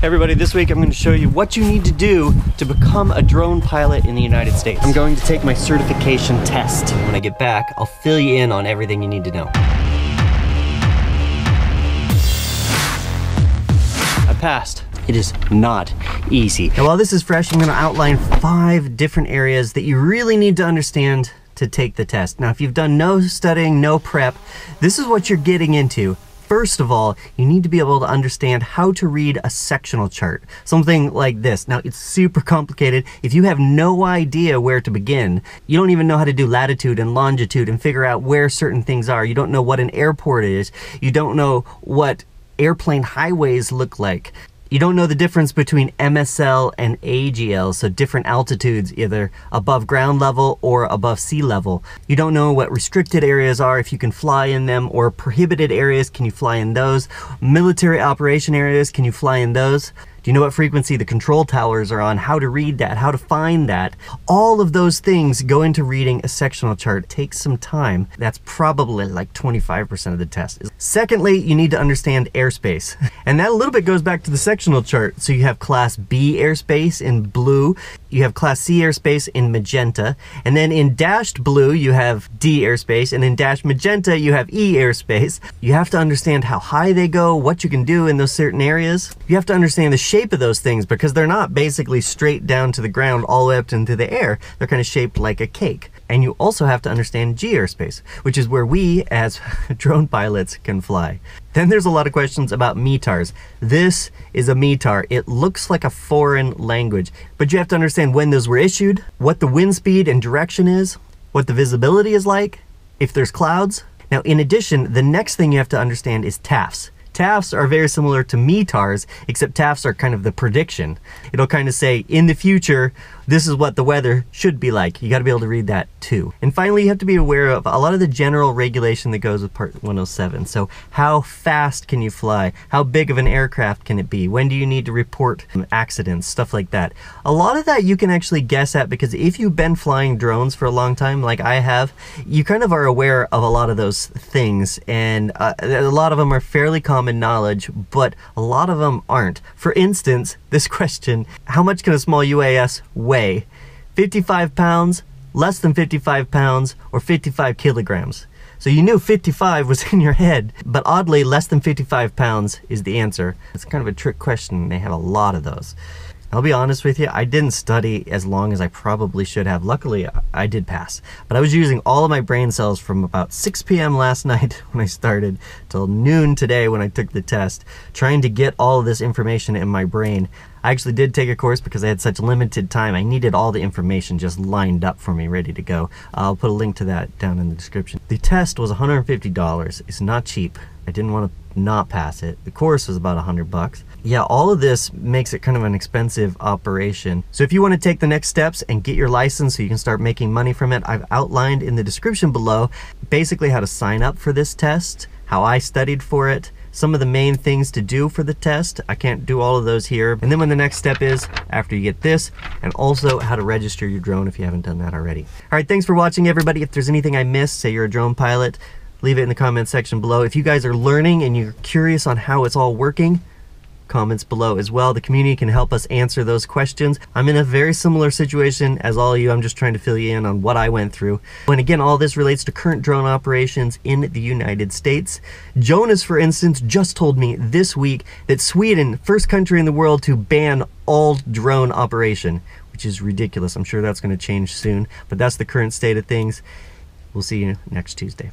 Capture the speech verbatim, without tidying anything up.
Hey everybody, this week I'm going to show you what you need to do to become a drone pilot in the United States. I'm going to take my certification test. When I get back, I'll fill you in on everything you need to know. I passed. It is not easy. Now, while this is fresh, I'm going to outline five different areas that you really need to understand to take the test. Now, if you've done no studying, no prep, this is what you're getting into. First of all, you need to be able to understand how to read a sectional chart, something like this. Now, it's super complicated. If you have no idea where to begin, you don't even know how to do latitude and longitude and figure out where certain things are. You don't know what an airport is. You don't know what airplane highways look like. You don't know the difference between M S L and A G L, so different altitudes, either above ground level or above sea level. You don't know what restricted areas are, if you can fly in them, or prohibited areas, can you fly in those? Military operation areas, can you fly in those? Do you know what frequency the control towers are on, how to read that, how to find that? All of those things go into reading a sectional chart. It takes some time. That's probably like twenty-five percent of the test. Secondly, you need to understand airspace. And that a little bit goes back to the sectional chart. So you have class B airspace in blue, you have class C airspace in magenta, and then in dashed blue you have D airspace, and in dashed magenta you have E airspace. You have to understand how high they go, what you can do in those certain areas. You have to understand the shape of those things, because they're not basically straight down to the ground all the way up into the air. They're kind of shaped like a cake. And you also have to understand G airspace, which is where we as drone pilots can fly. Then there's a lot of questions about METARs. This is a METAR. It looks like a foreign language, but you have to understand when those were issued, what the wind speed and direction is, what the visibility is like, if there's clouds. Now, in addition, the next thing you have to understand is T A Fs. T A Fs are very similar to METARs, except T A Fs are kind of the prediction. It'll kind of say, in the future, this is what the weather should be like. You gotta be able to read that too. And finally, you have to be aware of a lot of the general regulation that goes with part one oh seven. So how fast can you fly? How big of an aircraft can it be? When do you need to report accidents? Stuff like that. A lot of that you can actually guess at, because if you've been flying drones for a long time, like I have, you kind of are aware of a lot of those things. And uh, a lot of them are fairly common knowledge, but a lot of them aren't. For instance, this question: how much can a small U A S weigh? fifty-five pounds, less than fifty-five pounds, or fifty-five kilograms? So you knew fifty-five was in your head, but oddly, less than fifty-five pounds is the answer. It's kind of a trick question. They have a lot of those. I'll be honest with you, I didn't study as long as I probably should have. Luckily, I did pass. But I was using all of my brain cells from about six p m last night when I started till noon today when I took the test, trying to get all of this information in my brain. I actually did take a course because I had such limited time. I needed all the information just lined up for me, ready to go. I'll put a link to that down in the description. The test was one hundred fifty dollars. It's not cheap. I didn't want to not pass it. The course was about a hundred bucks. Yeah, all of this makes it kind of an expensive operation. So if you want to take the next steps and get your license so you can start making money from it, I've outlined in the description below basically how to sign up for this test, how I studied for it, some of the main things to do for the test. I can't do all of those here. And then when the next step is after you get this, and also how to register your drone if you haven't done that already. All right, thanks for watching, everybody. If there's anything I missed, say you're a drone pilot, leave it in the comments section below. If you guys are learning and you're curious on how it's all working, comments below as well. The community can help us answer those questions. I'm in a very similar situation as all of you. I'm just trying to fill you in on what I went through. And again, all this relates to current drone operations in the United States. Jonas, for instance, just told me this week that Sweden, first country in the world to ban all drone operation, which is ridiculous. I'm sure that's going to change soon, but that's the current state of things. We'll see you next Tuesday.